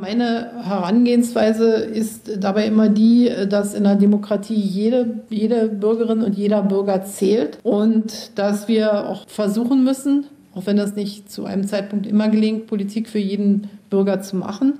Meine Herangehensweise ist dabei immer die, dass in der Demokratie jede Bürgerin und jeder Bürger zählt und dass wir auch versuchen müssen, auch wenn das nicht zu einem Zeitpunkt immer gelingt, Politik für jeden Bürger zu machen.